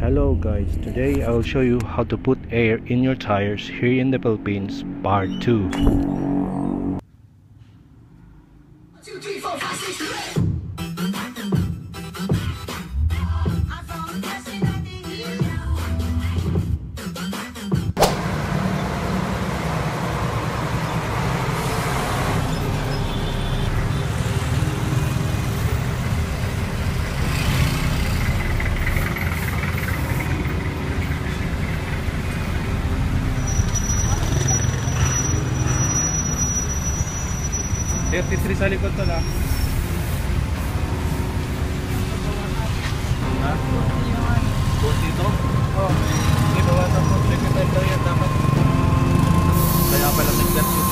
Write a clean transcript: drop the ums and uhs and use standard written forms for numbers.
Hello guys, today I'll show you how to put air in your tires here in the Philippines, part 2. T3 sa likod to na. Ha? Buti to? Oo. Ginawa na po. Dapat. Kaya pala nag-gatsu.